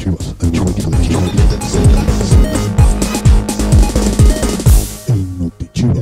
Chivas, el nuevo equipo de Chivas. El Noti-Chiva.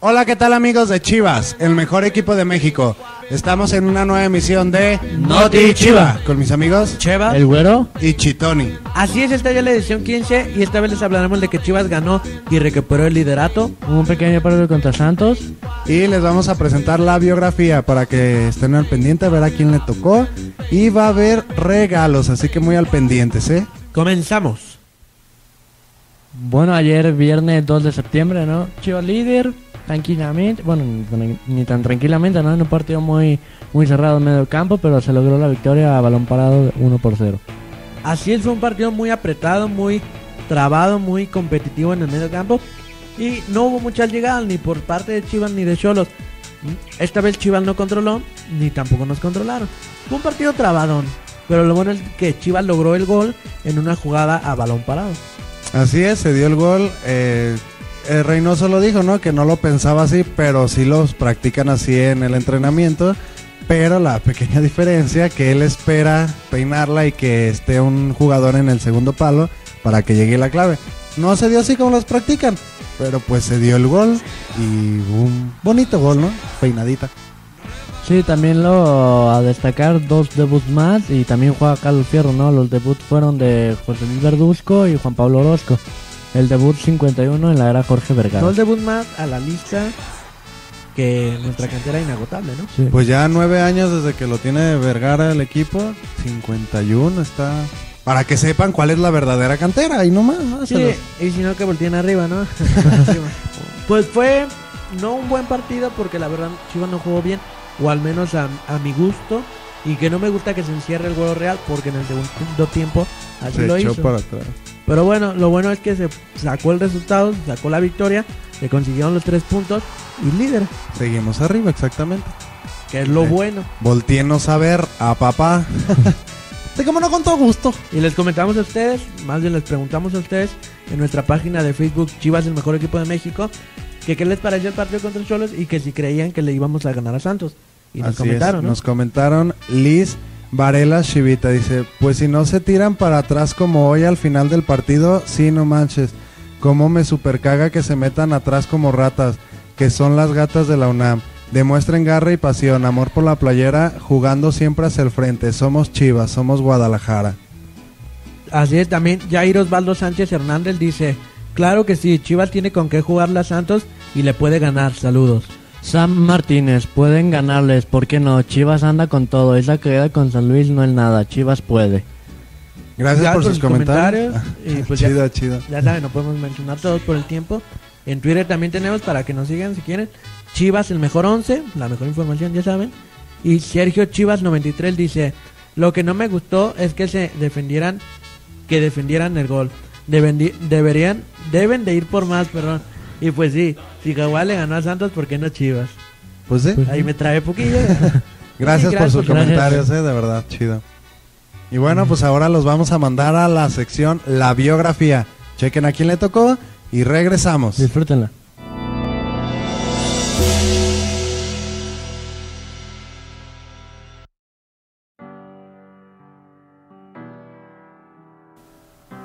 Hola, ¿qué tal amigos de Chivas? El mejor equipo de México. Estamos en una nueva emisión de Noti-Chiva con mis amigos Cheva, El Güero y Chitoni. Así es, esta ya la edición 15 y esta vez les hablaremos de que Chivas ganó y recuperó el liderato. Un pequeño partido contra Santos. Y les vamos a presentar la biografía para que estén al pendiente a ver a quién le tocó. Y va a haber regalos, así que muy al pendientes, ¿eh? Comenzamos. Bueno, ayer viernes 2 de septiembre, ¿no? Chivas líder. Tranquilamente, bueno, ni tan tranquilamente, ¿no? En un partido muy cerrado en medio campo, pero se logró la victoria a balón parado 1-0. Así es, fue un partido muy apretado, muy trabado, muy competitivo en el medio campo. Y no hubo muchas llegadas, ni por parte de Chivas ni de Xolos. Esta vez Chivas no controló, ni tampoco nos controlaron. Fue un partido trabadón, pero lo bueno es que Chivas logró el gol en una jugada a balón parado. Así es, se dio el gol. Reynoso lo dijo, ¿no? Que no lo pensaba así, pero sí los practican así en el entrenamiento. Pero la pequeña diferencia que él espera peinarla y que esté un jugador en el segundo palo para que llegue la clave. No se dio así como los practican, pero pues se dio el gol y un bonito gol, ¿no? Peinadita. Sí, también lo a destacar, 2 debuts más y también juega Carlos Fierro, ¿no? Los debuts fueron de José Luis Verduzco y Juan Pablo Orozco. El debut 51 en la era Jorge Vergara. No, el debut más a la lista que nuestra cantera inagotable, ¿no? Sí. Pues ya 9 años desde que lo tiene Vergara el equipo, 51 está... Para que sepan cuál es la verdadera cantera, y no más, ¿no? Sí, y si no que volteen arriba, ¿no? Pues fue no un buen partido porque la verdad Chivas no jugó bien, o al menos a mi gusto, y que no me gusta que se encierre el Güero Real porque en el segundo tiempo así se lo echó para atrás. Pero bueno, lo bueno es que se sacó el resultado, se sacó la victoria, se consiguieron los 3 puntos y líder. Seguimos arriba, exactamente. Que es lo bueno. Voltienos a ver a papá. Te como no, con todo gusto. Y les comentamos a ustedes, más bien les preguntamos a ustedes en nuestra página de Facebook Chivas, el mejor equipo de México, que qué les pareció el partido contra Xolos y que si creían que le íbamos a ganar a Santos. Y nos comentaron, ¿no? Nos comentaron Liz Varela Chivita, dice, pues si no se tiran para atrás como hoy al final del partido, sí, no manches, cómo me supercaga que se metan atrás como ratas, que son las gatas de la UNAM, demuestren garra y pasión, amor por la playera, jugando siempre hacia el frente, somos Chivas, somos Guadalajara. Así es, también Jair Osvaldo Sánchez Hernández dice, claro que sí, Chivas tiene con qué jugarle a Santos y le puede ganar, saludos. Sam Martínez, pueden ganarles, ¿por qué no? Chivas anda con todo, esa caída con San Luis no es nada, Chivas puede. Gracias por sus comentarios. Y pues chido. Ya saben, no podemos mencionar todos por el tiempo. En Twitter también tenemos para que nos sigan si quieren. Chivas, el mejor 11, la mejor información, ya saben. Y Sergio Chivas93 dice, lo que no me gustó es que se defendieran, el gol. Deben de ir por más, perdón. Y pues sí, si Jaguares le ganó a Santos, ¿por qué no Chivas? Pues sí. Ahí me trae poquillo. Gracias por sus comentarios, de verdad, chido. Y bueno, pues ahora los vamos a mandar a la sección La Biografía. Chequen a quién le tocó y regresamos. Disfrútenla.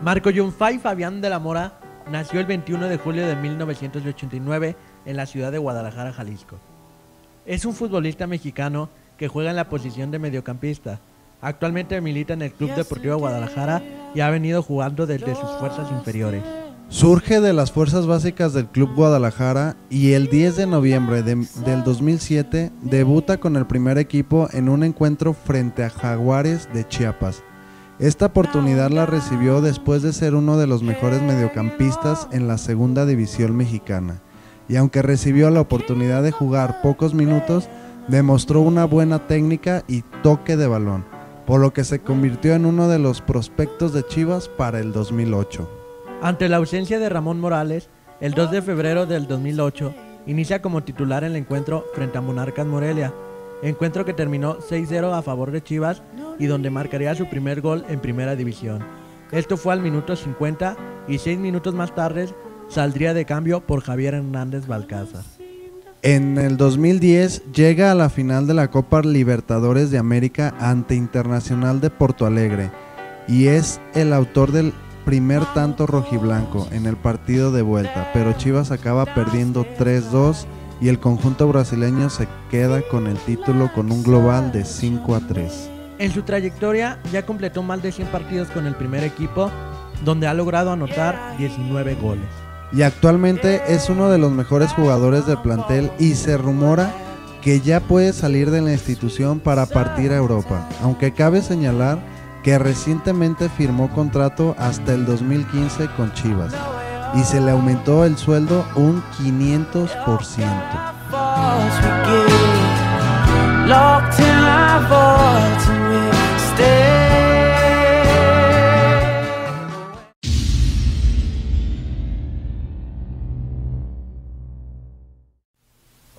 Marco Yunfay Fabián de la Mora nació el 21 de julio de 1989 en la ciudad de Guadalajara, Jalisco. Es un futbolista mexicano que juega en la posición de mediocampista. Actualmente milita en el Club Deportivo Guadalajara y ha venido jugando desde sus fuerzas inferiores. Surge de las fuerzas básicas del Club Guadalajara y el 10 de noviembre del 2007 debuta con el primer equipo en un encuentro frente a Jaguares de Chiapas. Esta oportunidad la recibió después de ser uno de los mejores mediocampistas en la segunda división mexicana. Y aunque recibió la oportunidad de jugar pocos minutos, demostró una buena técnica y toque de balón, por lo que se convirtió en uno de los prospectos de Chivas para el 2008. Ante la ausencia de Ramón Morales, el 2 de febrero del 2008, inicia como titular en el encuentro frente a Monarcas Morelia. Encuentro que terminó 6-0 a favor de Chivas y donde marcaría su primer gol en primera división. Esto fue al minuto 50 y 6 minutos más tarde saldría de cambio por Javier Hernández Balcázar. En el 2010 llega a la final de la Copa Libertadores de América ante Internacional de Porto Alegre y es el autor del primer tanto rojiblanco en el partido de vuelta, pero Chivas acaba perdiendo 3-2 y el conjunto brasileño se queda con el título con un global de 5-3. En su trayectoria ya completó más de 100 partidos con el primer equipo, donde ha logrado anotar 19 goles. Y actualmente es uno de los mejores jugadores del plantel y se rumora que ya puede salir de la institución para partir a Europa, aunque cabe señalar que recientemente firmó contrato hasta el 2015 con Chivas y se le aumentó el sueldo un 500%.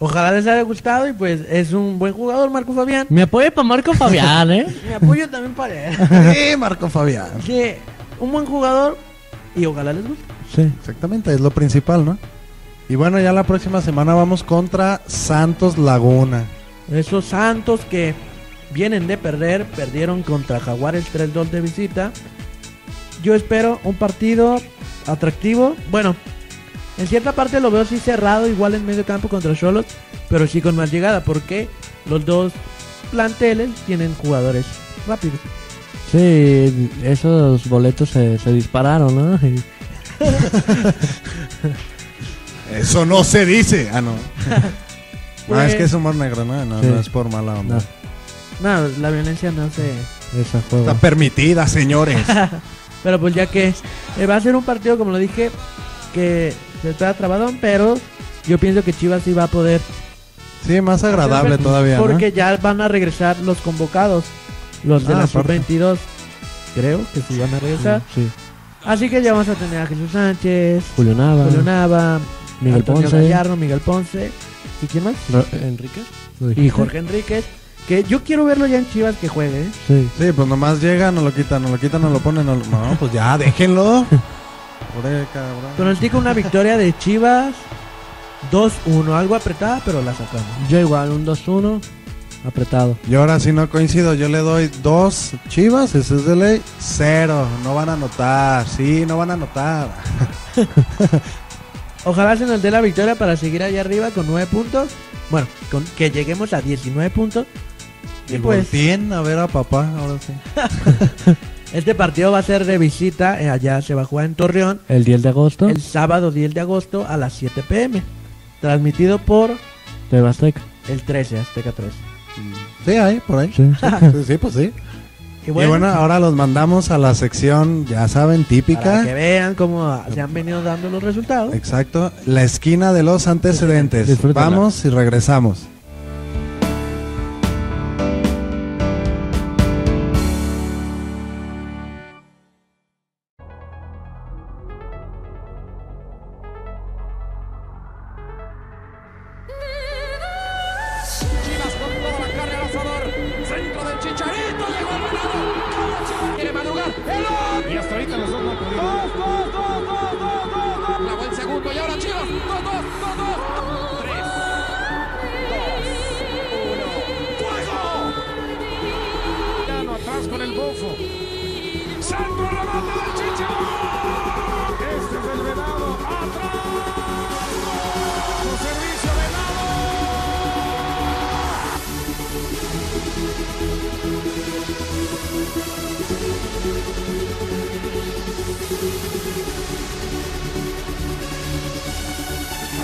Ojalá les haya gustado y pues es un buen jugador Marco Fabián. Me apoyo para Marco Fabián, ¿eh? Me apoyo también para él. Sí, Marco Fabián. Sí, un buen jugador y ojalá les guste. Sí, exactamente, es lo principal, ¿no? Y bueno, ya la próxima semana vamos contra Santos Laguna. Esos Santos que vienen de perder, perdieron contra Jaguares 3-2 de visita. Yo espero un partido atractivo, bueno... En cierta parte lo veo así cerrado, igual en medio campo contra Xolos, pero sí con más llegada, porque los dos planteles tienen jugadores rápidos. Sí, esos boletos se dispararon, ¿no? Eso no se dice. Ah, no. Pues... No, es que es humor negro, ¿no? No, sí. No es por mala onda. No, no, la violencia no se... Esa juega. Está permitida, señores. Pero pues ya que va a ser un partido, como lo dije, que... Está trabadón, pero yo pienso que Chivas sí va a poder. Sí, más agradable todavía, porque ¿no? Ya van a regresar los convocados. Los de la sub-22, creo que sí van a regresar. Sí. Así que ya vamos a tener a Jesús Sánchez, Julio Nava, Miguel Ponce. ¿Y quién más? Enríquez. Y Jorge Enríquez. Que yo quiero verlo ya en Chivas que juegue, ¿eh? Sí. Sí, pues nomás llega, no lo quitan, no lo ponen. No, pues ya, déjenlo. Pronostico una victoria de Chivas 2-1, algo apretada, pero la sacamos. Yo igual, un 2-1 apretado. Yo ahora sí no coincido, yo le doy 2 Chivas, ese es de ley, 0, no van a anotar, sí, no van a anotar. Ojalá se nos dé la victoria para seguir allá arriba con 9 puntos, bueno, que lleguemos a 19 puntos. Y pues bien, a ver a papá, ahora sí. Este partido va a ser de visita, allá se va a jugar en Torreón. El 10 de agosto. El sábado 10 de agosto a las 7 p.m. Transmitido por... TV Azteca. El 13, Azteca 13. Sí, ahí, por ahí. Sí, sí, pues sí. Y bueno, ahora los mandamos a la sección, ya saben, típica. Para que vean cómo se han venido dando los resultados. Exacto, la esquina de los antecedentes. Disfrútenla. Vamos y regresamos.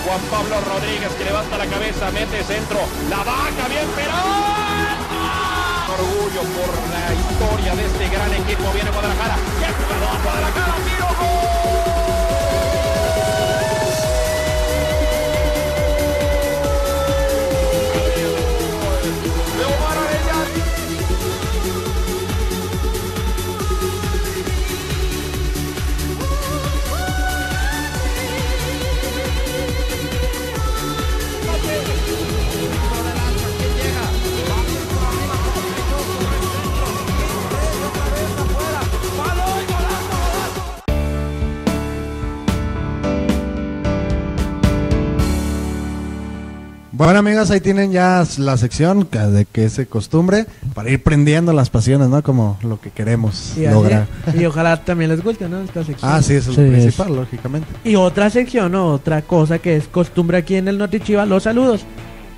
Juan Pablo Rodríguez que levanta la cabeza, mete centro, la baja bien, pero orgullo por la historia de este gran equipo, viene Guadalajara, que jugador Guadalajara, tiro, gol de Omar Bueno, amigos, ahí tienen ya la sección de que se costumbre para ir prendiendo las pasiones, ¿no? Como lo que queremos lograr. Y ojalá también les guste, ¿no? Esta sección. Ah, sí, eso es lo principal, lógicamente. Y otra sección o otra cosa que es costumbre aquí en el Noti-Chiva, los saludos.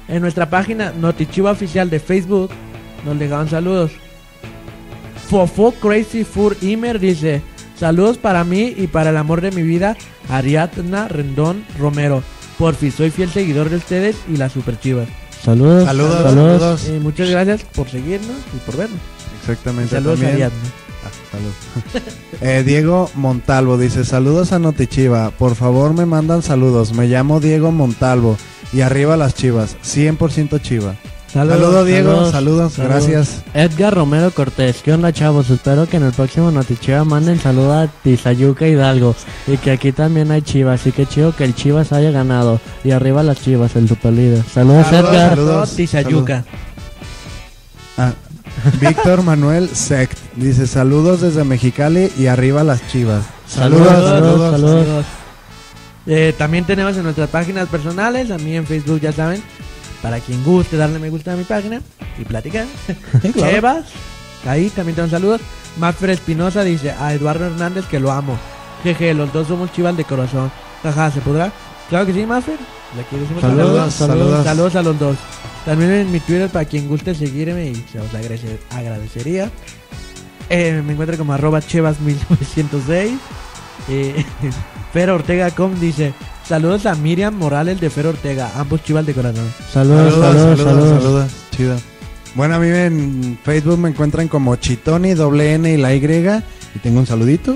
En nuestra página Noti-Chiva Oficial de Facebook nos dejaban saludos. Fofo Crazy Fur Imer dice: saludos para mí y para el amor de mi vida, Ariadna Rendón Romero. Porfi, soy fiel seguidor de ustedes y las Super Chivas. Saludos. Saludos. Saludos. Muchas gracias por seguirnos y por vernos. Exactamente. Y saludos también. A Ariadna. Diego Montalvo dice: saludos a Noti-Chiva, por favor me mandan saludos, me llamo Diego Montalvo y arriba las Chivas, 100% Chiva. Saludos, saludos Diego, saludos, gracias. Edgar Romero Cortés: ¿qué onda, chavos? Espero que en el próximo Noti-Chiva manden saludo a Tizayuca Hidalgo y que aquí también hay Chivas, así que chido que el Chivas haya ganado y arriba las Chivas, el superlíder. Saludos, Edgar. Saludos, Tizayuca. Víctor Manuel Sect dice: saludos desde Mexicali y arriba las Chivas. Saludos, saludos. También tenemos en nuestras páginas personales, a mí en Facebook, ya saben, para quien guste darle me gusta a mi página y platicar. Chevas, ahí también tenemos saludos. Maffer Espinosa dice: a Eduardo Hernández que lo amo. Jeje, los dos somos Chivas de corazón. Jaja, ¿se podrá? Claro que sí, Maffer. Aquí decimos saludos, saludos a los dos. También en mi Twitter para quien guste seguirme y se os agradecería. Me encuentro como @chevas1906. Fer Ortega Com dice: saludos a Miriam Morales de Fer Ortega, ambos Chivas de corazón. Saludos, saludos. Chido. Bueno, a mí en Facebook me encuentran como Chitoni, doble N y la Y. Y tengo un saludito.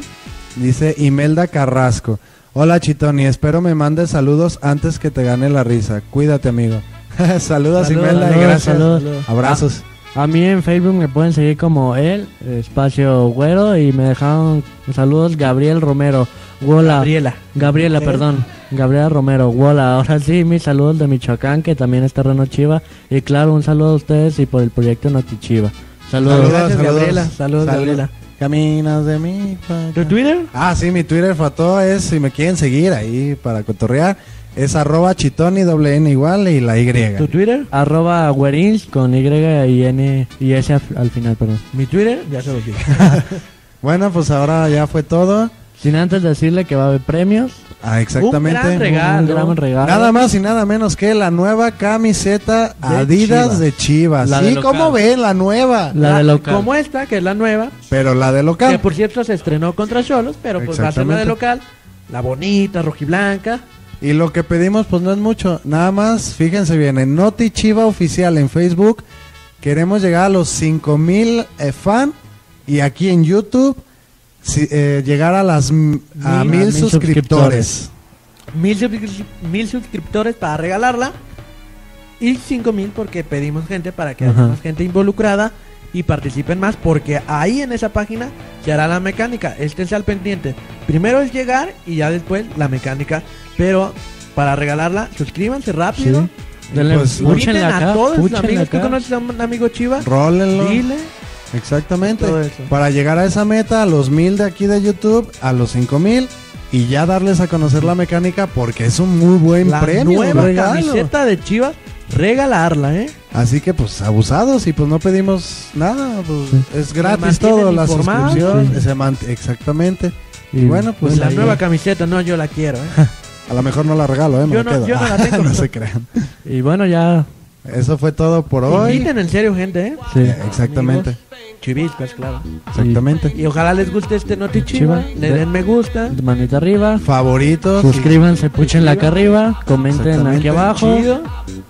Dice Imelda Carrasco: hola Chitoni, espero me mandes saludos antes que te gane la risa. Cuídate, amigo. Saludos, Imelda, y gracias. Abrazos. A mí en Facebook me pueden seguir como el espacio Güero y me dejaron saludos Gabriel Romero. Hola. Gabriela, perdón. Gabriela Romero. Hola. Ahora sí, mis saludos de Michoacán, que también es terreno Chiva. Y claro, un saludo a ustedes y por el proyecto Noti-Chiva. Saludos. Gracias, Gabriela. Saludos, Gabriela. Caminas de mí. ¿Tu Twitter? Ah, sí, mi Twitter faltó. Es, si me quieren seguir ahí para cotorrear, es @chitoni, doble N igual y la Y. ¿Tu Twitter? @güerins con Y y N y S al final, perdón. Mi Twitter, ya se lo dije. Bueno, pues ahora ya fue todo. Sin antes decirle que va a haber premios. Ah, exactamente. Un gran regalo. Nada más y nada menos que la nueva camiseta de Adidas de Chivas. Sí, ¿cómo ven? La nueva. La de local. Como esta, que es la nueva. Pero la de local. Que por cierto se estrenó contra Xolos, pero pues va a ser la de local. La bonita, rojiblanca. Y lo que pedimos pues no es mucho, nada más, fíjense bien, en Noti-Chiva Oficial en Facebook queremos llegar a los 5000 fans y aquí en YouTube llegar a las 1000 suscriptores. 1000 suscriptores para regalarla y 5000 porque pedimos gente para que haya más gente involucrada y participen más, porque ahí en esa página se hará la mecánica. Esténse al pendiente. Primero es llegar y ya después la mecánica. Pero para regalarla, suscríbanse rápido. Sí. Denle, pues, inviten a todos los amigos que conoces a un amigo Chiva. Rólenlo. Dile. Exactamente. Para llegar a esa meta, a los 1000 de aquí de YouTube, a los 5000 y ya darles a conocer la mecánica, porque es un muy buen premio. La nueva camiseta de Chivas, regalarla, ¿eh? Así que pues abusados y pues no pedimos nada, pues es gratis todo, la suscripción, exactamente. Y bueno, pues la nueva camiseta, no, yo la quiero, ¿eh? A lo mejor no la regalo, ¿eh? Yo no la tengo. No se crean. Y bueno, ya. Eso fue todo por hoy. Inviten en serio, gente, ¿eh? Sí, exactamente. Amigos, chivistas, claro. Exactamente. Y ojalá les guste este Noti-Chiva. Le den me gusta. Manita arriba. Favoritos. Suscríbanse, púchenla acá arriba. Comenten aquí abajo. Chido.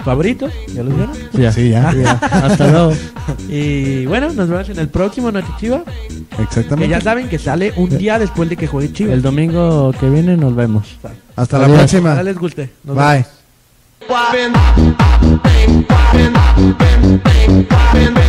Favoritos. ¿Ya los vieron? Sí, ya. Hasta luego. Y bueno, nos vemos en el próximo Noti-Chiva. Exactamente. Que ya saben que sale un día después de que juegue Chivas. El domingo que viene nos vemos. Hasta la próxima. Ojalá les guste. Nos vemos. Bye. Bang, bang, bang, bang, bang, bang, bang, bang.